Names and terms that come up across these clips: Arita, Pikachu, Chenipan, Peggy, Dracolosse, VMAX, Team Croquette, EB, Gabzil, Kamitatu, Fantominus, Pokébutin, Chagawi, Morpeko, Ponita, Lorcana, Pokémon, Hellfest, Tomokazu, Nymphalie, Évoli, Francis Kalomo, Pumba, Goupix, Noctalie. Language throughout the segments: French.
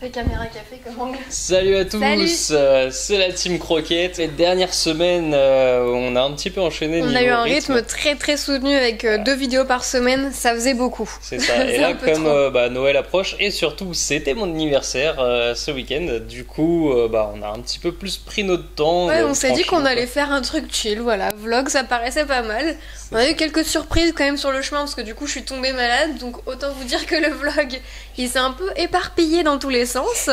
Fais caméra café comme angle. Salut à tous, c'est la Team Croquette. Et dernière semaine, on a un petit peu enchaîné. On a eu un rythme très soutenu avec deux vidéos par semaine, ça faisait beaucoup. C'est ça, et là comme Noël approche et surtout c'était mon anniversaire ce week-end, du coup on a un petit peu plus pris notre temps. Ouais, on s'est dit qu'on allait faire un truc chill, voilà, vlog ça paraissait pas mal. On a eu quelques surprises quand même sur le chemin parce que du coup je suis tombée malade, donc autant vous dire que le vlog il s'est un peu éparpillé dans tous les sens,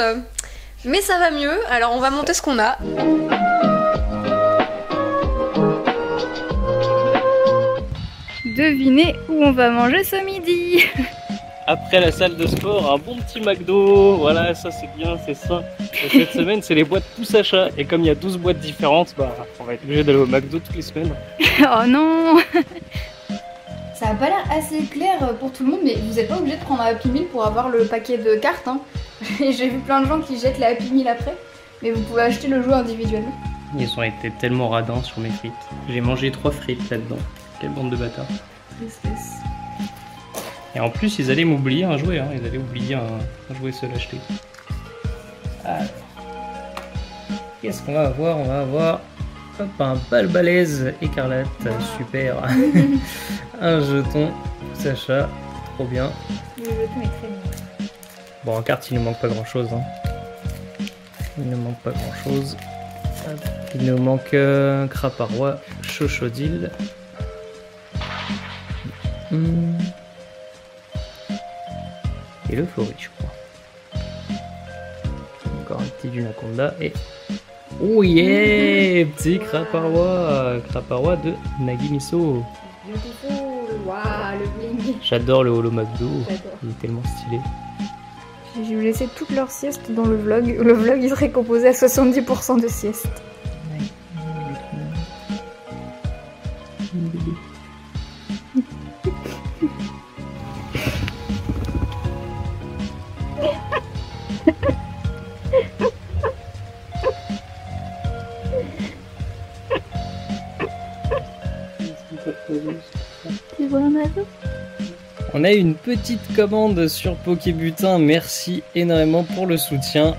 mais ça va mieux, alors on va monter ce qu'on a. Devinez où on va manger ce midi. Après la salle de sport, un bon petit McDo, voilà, ça c'est bien, c'est sain. Et cette semaine c'est les boîtes tous achats, et comme il y a 12 boîtes différentes, on va être obligé d'aller au McDo toutes les semaines. Oh non. Ça a pas l'air assez clair pour tout le monde, mais vous n'êtes pas obligé de prendre un Happy Meal pour avoir le paquet de cartes, hein. J'ai vu plein de gens qui jettent la Happy Meal après, mais vous pouvez acheter le jeu individuellement. Ils ont été tellement radins sur mes frites. J'ai mangé 3 frites là-dedans. Quelle bande de bâtards. Tristesse. Et en plus, ils allaient m'oublier un jouet, hein. Ils allaient oublier un jouet seul acheté. Alors, qu'est-ce qu'on va avoir? On va avoir... Hop, un bal balèze écarlate, super. Un jeton, Sacha, trop bien. Le jeton est très bien. Bon, en carte, il ne manque pas grand chose. Hein. Il ne manque pas grand chose. Il nous manque Craparois, Chochodil. Et le Flory, je crois. Encore un petit Dunaconda et. Oh yeah, petit craparois de Nagimiso. Waouh, le bling. J'adore le holo McDo, il est tellement stylé. J'ai laissé toutes leurs siestes dans le vlog. Le vlog il serait composé à 70% de siestes. On a eu une petite commande sur Pokébutin, merci énormément pour le soutien.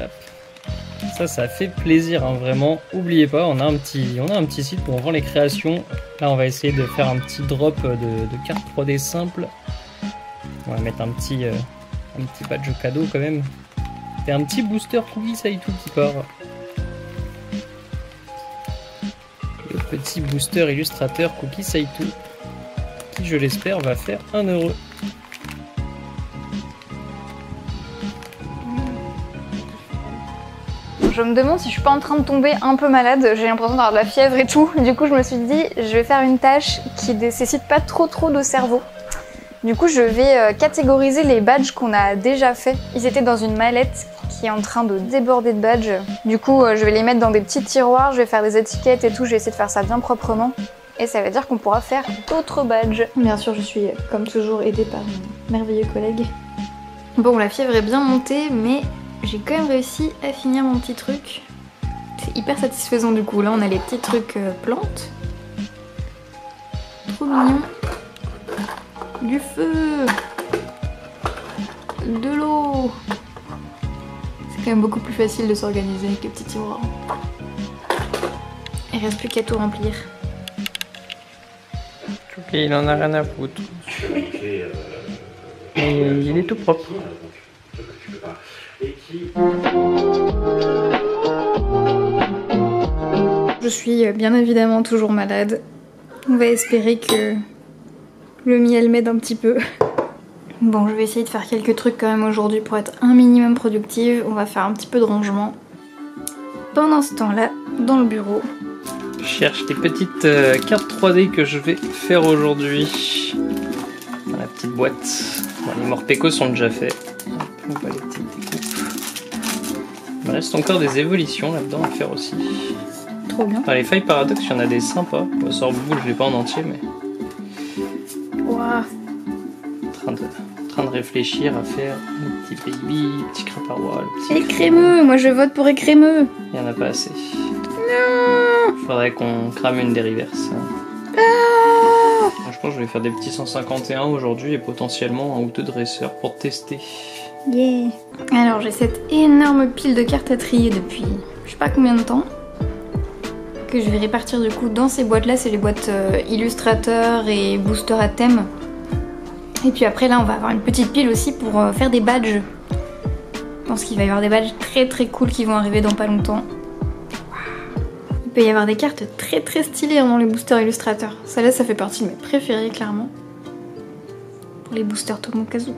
Hop. Ça fait plaisir, hein, vraiment. Oubliez pas, on a un petit site pour vendre les créations. Là, on va essayer de faire un petit drop de cartes 3D simples. On va mettre un petit badge cadeau quand même. Et un petit booster Cookie Saito qui part. Le petit booster illustrateur Cookie Saito. Je l'espère va faire 1€. Je me demande si je suis pas en train de tomber un peu malade, j'ai l'impression d'avoir de la fièvre et tout. Du coup je me suis dit je vais faire une tâche qui nécessite pas trop de cerveau. Du coup je vais catégoriser les badges qu'on a déjà fait. Ils étaient dans une mallette qui est en train de déborder de badges. Du coup je vais les mettre dans des petits tiroirs, je vais faire des étiquettes et tout, je vais essayer de faire ça bien proprement. Et ça veut dire qu'on pourra faire d'autres badges. Bien sûr, je suis comme toujours aidée par mes merveilleux collègues. Bon, la fièvre est bien montée, mais j'ai quand même réussi à finir mon petit truc. C'est hyper satisfaisant du coup. Là, on a les petits trucs plantes. Trop mignon. Du feu. De l'eau. C'est quand même beaucoup plus facile de s'organiser avec les petits tiroirs. Il reste plus qu'à tout remplir. Ok, il en a rien à foutre. Et il est tout propre. Je suis bien évidemment toujours malade. On va espérer que le miel m'aide un petit peu. Bon, je vais essayer de faire quelques trucs quand même aujourd'hui pour être un minimum productive. On va faire un petit peu de rangement. Pendant ce temps-là, dans le bureau... Je cherche des petites cartes 3D que je vais faire aujourd'hui. Dans la petite boîte. Bon, les Morpeko sont déjà faits. On va les découper. Il me reste encore des évolutions là-dedans à faire aussi. Trop bien. Dans les feuilles paradoxes, il y en a des sympas. Bon, sort boule, je ne l'ai pas en entier, mais. Waouh. En train de réfléchir à faire le petit baby, le petit craparois, le petit. Écrémeux, moi je vote pour écrémeux. Il n'y en a pas assez. Non. Faudrait qu'on crame une des reverses. Ah. Je pense que je vais faire des petits 151 aujourd'hui et potentiellement un ou deux dresseurs pour tester. Yeah. Alors j'ai cette énorme pile de cartes à trier depuis je sais pas combien de temps, que je vais répartir du coup dans ces boîtes là. C'est les boîtes illustrateurs et boosters à thème. Et puis après là on va avoir une petite pile aussi pour faire des badges. Je pense qu'il va y avoir des badges très très cool qui vont arriver dans pas longtemps. Il peut y avoir des cartes très très stylées dans les boosters illustrateurs. Ça là ça fait partie de mes préférés clairement. Pour les boosters Tomokazu.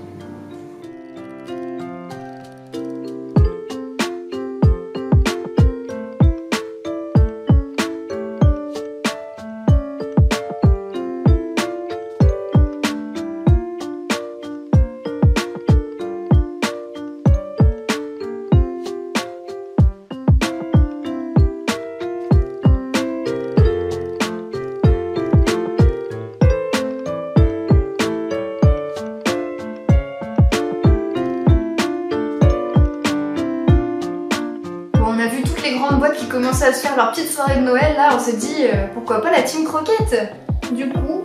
Commencer à se faire leur petite soirée de Noël, là on s'est dit pourquoi pas la Team Croquette. Du coup,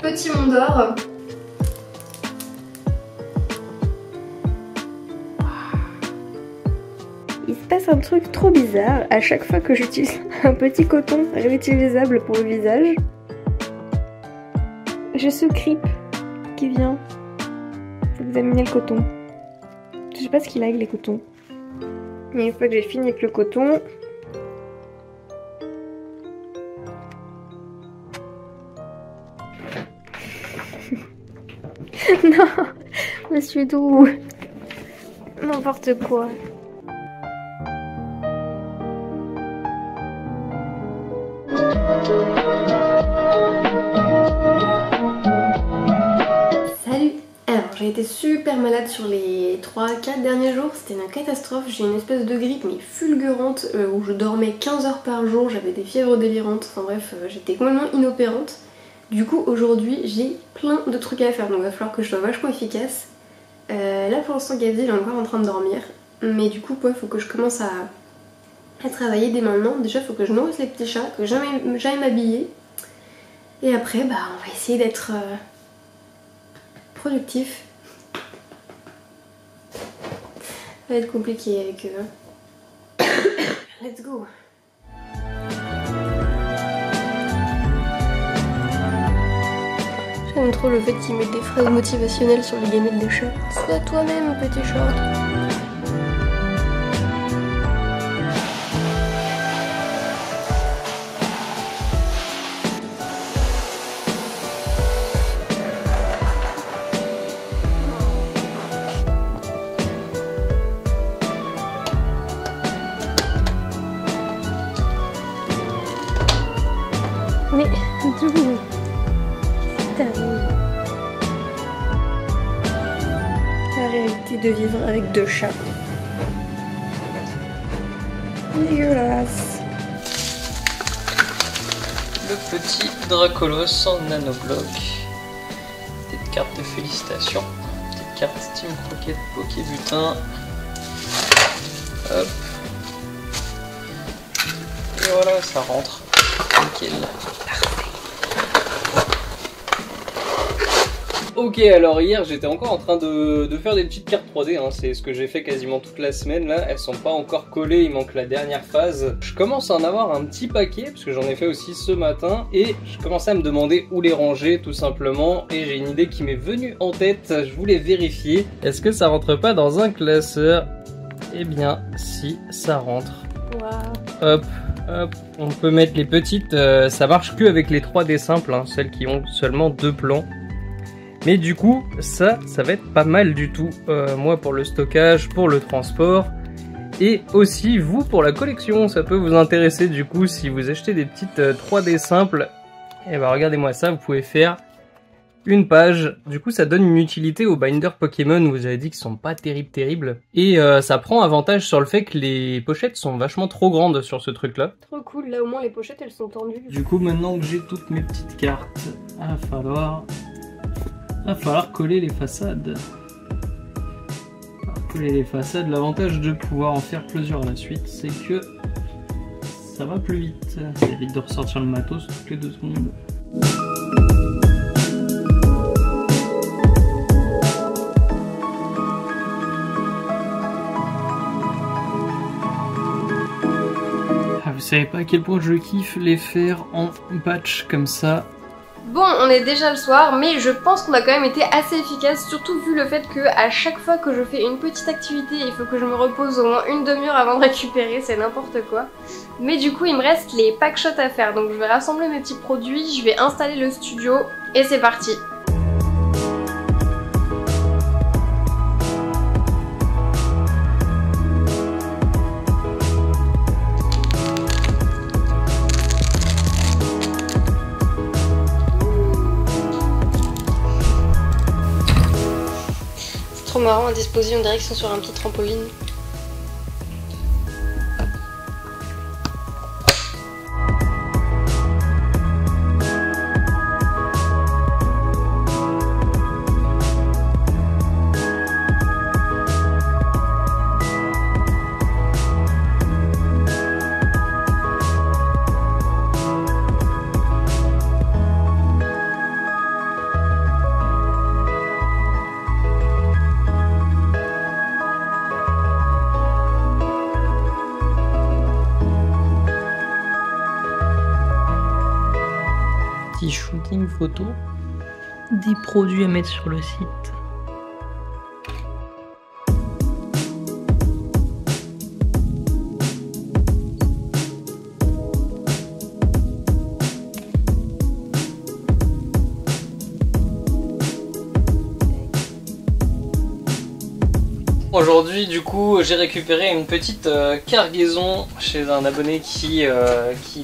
petit monde d'or. Il se passe un truc trop bizarre à chaque fois que j'utilise un petit coton réutilisable pour le visage. J'ai ce creep qui vient examiner le coton. Je sais pas ce qu'il a avec les cotons. Mais une fois que j'ai fini avec le coton, non, monsieur Doux, n'importe quoi. Salut. Alors, j'ai été super malade sur les 3-4 derniers jours, c'était une catastrophe. J'ai une espèce de grippe mais fulgurante où je dormais 15 heures par jour, j'avais des fièvres délirantes, enfin bref, j'étais complètement inopérante. Du coup aujourd'hui j'ai plein de trucs à faire, donc il va falloir que je sois vachement efficace. Là pour l'instant Gabzil est encore en train de dormir, mais du coup ouais, faut que je commence à travailler dès maintenant. Déjà faut que je nourrisse les petits chats, que j'aille m'habiller, et après bah on va essayer d'être productif. Ça va être compliqué avec eux. Let's go. J'aime trop le fait qu'ils mettent des phrases motivationnelles sur les gamelles de chat. Sois toi-même, petit chat. Mais du coup, c'est terrible. La réalité de vivre avec deux chats. Dégueulasse. Le petit Dracolosse en nanobloc. Petite carte de félicitations. Petite carte Team Croquette Pokébutin. Hop. Et voilà, ça rentre. Nickel. Ok, alors hier j'étais encore en train de faire des petites cartes 3D, hein. C'est ce que j'ai fait quasiment toute la semaine là, elles sont pas encore collées, il manque la dernière phase. Je commence à en avoir un petit paquet, parce que j'en ai fait aussi ce matin, et je commençais à me demander où les ranger tout simplement, et j'ai une idée qui m'est venue en tête, je voulais vérifier. Est-ce que ça rentre pas dans un classeur? Eh bien, si, ça rentre. Wow. Hop. Hop, on peut mettre les petites, ça marche que avec les 3D simples, hein, celles qui ont seulement deux plans. Mais du coup, ça va être pas mal du tout, moi pour le stockage, pour le transport, et aussi vous pour la collection, ça peut vous intéresser du coup si vous achetez des petites 3D simples. Et bah regardez-moi ça, vous pouvez faire une page, du coup ça donne une utilité aux binders Pokémon, vous avez dit qu'ils sont pas terribles, et ça prend avantage sur le fait que les pochettes sont vachement trop grandes sur ce truc là. Trop cool, là au moins les pochettes elles sont tendues. Du coup maintenant que j'ai toutes mes petites cartes, il va falloir coller les façades. L'avantage de pouvoir en faire plusieurs à la suite, c'est que ça va plus vite, ça évite de ressortir le matos toutes les 2 secondes. savez pas à quel point je kiffe les faire en batch comme ça. Bon, on est déjà le soir, mais je pense qu'on a quand même été assez efficace, surtout vu le fait que à chaque fois que je fais une petite activité, il faut que je me repose au moins une demi-heure avant de récupérer, c'est n'importe quoi. Mais du coup, il me reste les pack shots à faire, donc je vais rassembler mes petits produits, je vais installer le studio, et c'est parti. Trop marrant à disposer, on dirait qu'ils sont sur un petit trampoline. Shooting photo des produits à mettre sur le site. Aujourd'hui, du coup, j'ai récupéré une petite cargaison chez un abonné qui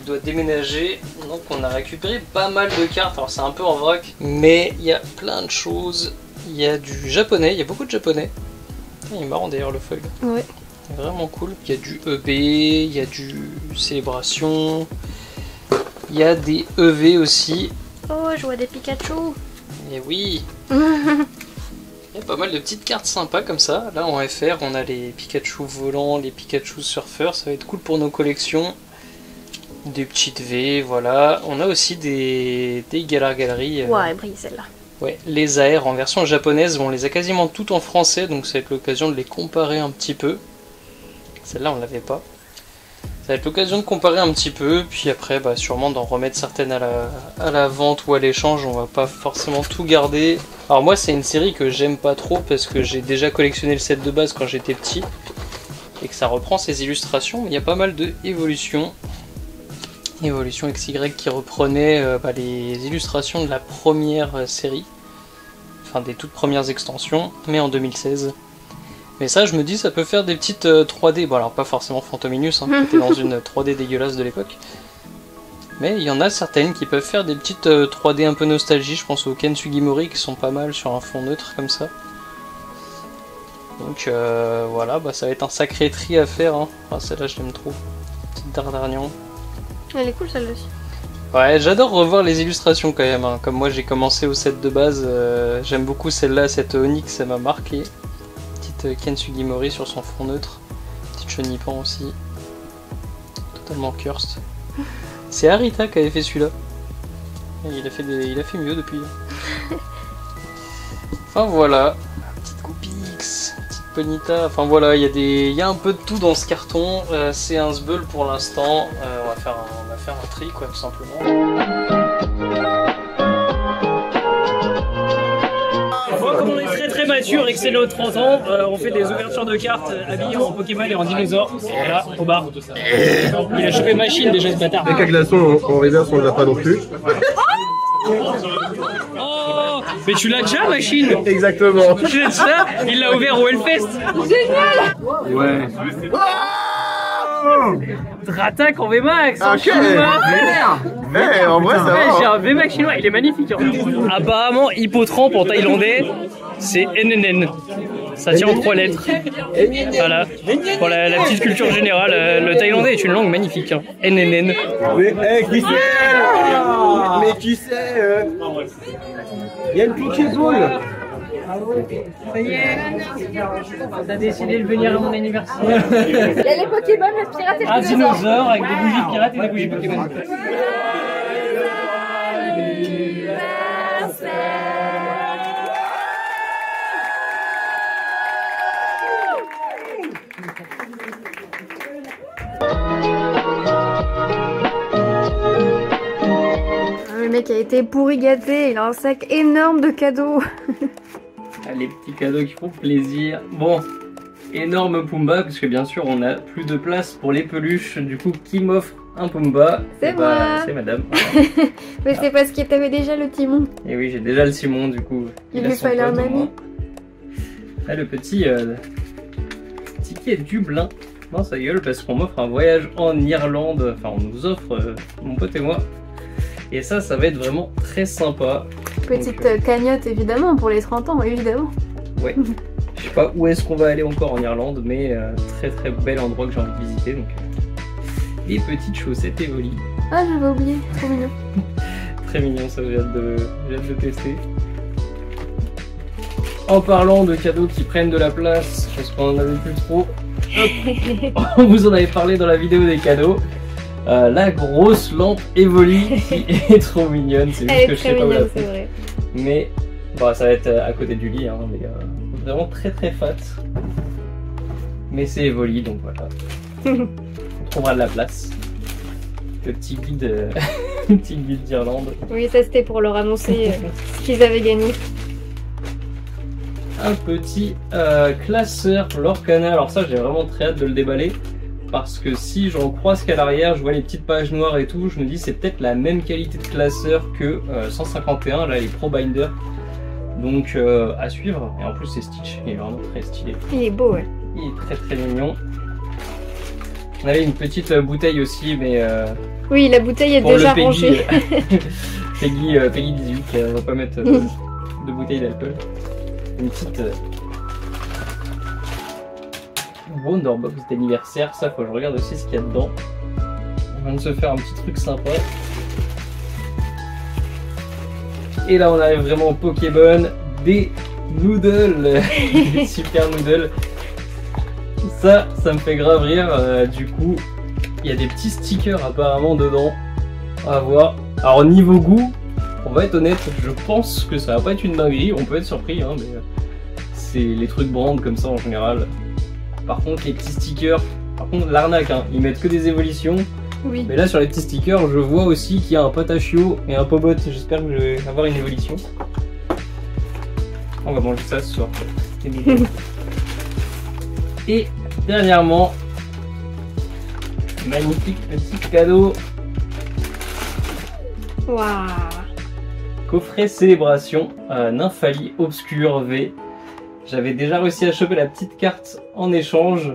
doit déménager. Donc on a récupéré pas mal de cartes. Alors c'est un peu en vrac, mais il y a plein de choses. Il y a du japonais, il y a beaucoup de japonais. Il est marrant d'ailleurs le feuille. Ouais. Vraiment cool. Il y a du EB, il y a du Célébration. Il y a des EV aussi. Oh, je vois des Pikachu. Et oui. Il y a pas mal de petites cartes sympas comme ça. Là en FR on a les Pikachu volants, les Pikachu surfeurs, ça va être cool pour nos collections. Des petites V, voilà. On a aussi des galeries. Wow, elle brille celle-là. Ouais, les AR en version japonaise, on les a quasiment toutes en français, donc ça va être l'occasion de les comparer un petit peu. Celle-là on l'avait pas. Ça va être l'occasion de comparer un petit peu, puis après bah, sûrement d'en remettre certaines à la vente ou à l'échange, on va pas forcément tout garder. Alors moi c'est une série que j'aime pas trop parce que j'ai déjà collectionné le set de base quand j'étais petit et que ça reprend ses illustrations, mais il y a pas mal de évolutions. Évolution XY qui reprenait les illustrations de la première série, enfin des toutes premières extensions, mais en 2016. Mais ça, je me dis, ça peut faire des petites 3D. Bon, alors pas forcément Fantominus, hein, qui était dans une 3D dégueulasse de l'époque. Mais il y en a certaines qui peuvent faire des petites 3D un peu nostalgie. Je pense aux Ken Sugimori qui sont pas mal sur un fond neutre comme ça. Donc voilà, bah, ça va être un sacré tri à faire. Hein. Enfin, celle-là, je l'aime trop. Petite Dardarnian. Elle est cool celle-là aussi. Ouais, j'adore revoir les illustrations quand même. Hein. Comme moi, j'ai commencé au set de base. J'aime beaucoup celle-là, cette Onyx, ça m'a marqué. Ken Sugimori sur son fond neutre, petite Chenipan aussi, totalement cursed. C'est Arita qui avait fait celui-là. Il a fait mieux depuis. Enfin voilà, petite Goupix, petite Ponita. Enfin voilà, il y a un peu de tout dans ce carton. C'est un sbeul pour l'instant. On va faire un tri quoi, tout simplement. Comme on est très mature et que c'est nos 30 ans, on fait des ouvertures de cartes habillées en Pokémon et en dinosaures. Là, au bar. Il a chopé machine déjà ce bâtard. Les caglaçons en reverse, on les a pas non plus. Oh, mais tu l'as déjà machine. Exactement. Tu l'as déjà. Il l'a ouvert au Hellfest. Génial. Ouais. Dratak en VMAX. Ok. Hey, en vrai, ça va. J'ai un VMAX chinois, il est magnifique. Hein. Apparemment, hippotrampe en thaïlandais, c'est NNN. Ça tient en 3 lettres. Voilà. Pour la petite culture générale, le thaïlandais est une langue magnifique. Hein. NNN. Mais hey, qui sait mais qui sait il y a une piquée boule. Ça y est, on a décidé de venir à mon anniversaire. Il y a les Pokémon, le pirate et le un dinosaure avec des bougies de pirates et des bougies Pokémon. mec a été pourri gâté, il a un sac énorme de cadeaux. Ah, les petits cadeaux qui font plaisir. Bon, énorme Pumba, parce que bien sûr on a plus de place pour les peluches, du coup qui m'offre un Pumba? C'est moi. Bah, c'est madame. Mais ah, c'est parce que t'avais déjà le Timon. Et oui, j'ai déjà le Timon, du coup. Il lui fallait un ami. Là, le petit ticket Dublin. Non, ça gueule, parce qu'on m'offre un voyage en Irlande. Enfin, on nous offre, mon pote et moi. Et ça, ça va être vraiment très sympa. Petite cagnotte, évidemment, pour les 30 ans, évidemment. Ouais. Je sais pas où est-ce qu'on va aller encore en Irlande, mais très très bel endroit que j'ai envie de visiter. Donc, les petites chaussettes Évoli. Ah, j'avais oublié, trop mignon. Très mignon, ça, j'ai hâte de tester. En parlant de cadeaux qui prennent de la place, parce qu'on en avait plus trop. On vous en avait parlé dans la vidéo des cadeaux. La grosse lampe Évoli qui est trop mignonne, c'est juste que je sais pas où la foutre. Mais bon, ça va être à côté du lit, hein, mais vraiment très très fat. Mais c'est Évoli, donc voilà. On trouvera de la place. Le petit guide, petit guide d'Irlande. Oui, ça c'était pour leur annoncer ce qu'ils avaient gagné. Un petit classeur Lorcana. Alors ça, j'ai vraiment très hâte de le déballer, parce que si j'en croise qu'à l'arrière, je vois les petites pages noires et tout, je me dis c'est peut-être la même qualité de classeur que 151, là les Pro Binder. Donc à suivre. Et en plus c'est Stitch, il est vraiment très stylé. Il est beau, ouais. Il est très très mignon. On avait une petite bouteille aussi, mais... oui, la bouteille est déjà rangée. Peggy 18, on va pas mettre de bouteille d'alcool. Une petite Wonderbox d'anniversaire, ça faut que je regarde aussi ce qu'il y a dedans. On vient de se faire un petit truc sympa. Et là on arrive vraiment au Pokémon, des noodles, des super noodles. Ça me fait grave rire, du coup il y a des petits stickers apparemment dedans. On va voir. Alors niveau goût, on va être honnête, je pense que ça va pas être une dinguerie, on peut être surpris, hein, mais c'est les trucs brand comme ça en général. Par contre, les petits stickers, par contre l'arnaque, hein, ils mettent que des évolutions. Oui. Mais là, sur les petits stickers, je vois aussi qu'il y a un patachio et un pobot, j'espère que je vais avoir une évolution. On va manger ça ce soir. Et dernièrement, magnifique petit cadeau. Waouh! Coffret célébration Nymphalie obscure V. J'avais déjà réussi à choper la petite carte en échange.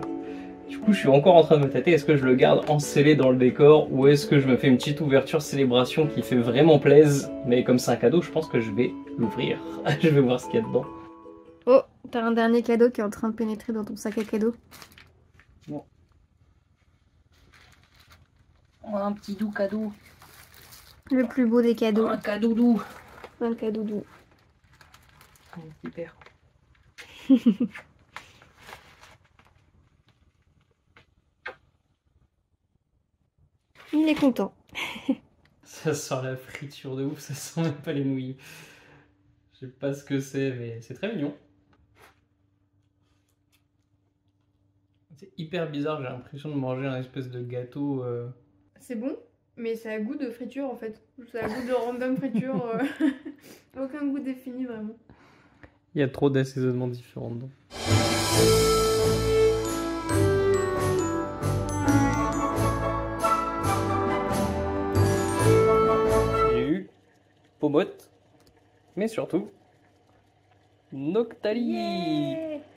Du coup, je suis encore en train de me tâter. Est-ce que je le garde ensellé dans le décor ou est-ce que je me fais une petite ouverture célébration qui fait vraiment plaise? Mais comme c'est un cadeau, je pense que je vais l'ouvrir. Je vais voir ce qu'il y a dedans. Oh, t'as un dernier cadeau qui est en train de pénétrer dans ton sac à cadeaux. Bon. On a un petit doux cadeau. Le plus beau des cadeaux. Un cadeau doux. Un cadeau doux. Hyper. Il est content. Ça sent la friture de ouf, ça sent même pas les nouilles. Je sais pas ce que c'est, mais c'est très mignon. C'est hyper bizarre, j'ai l'impression de manger un espèce de gâteau. C'est bon? Mais ça a goût de friture en fait, ça a goût de random friture, aucun goût défini vraiment. Il y a trop d'assaisonnements différents dedans. J'ai eu Pomote, mais surtout Noctalie. Yeah.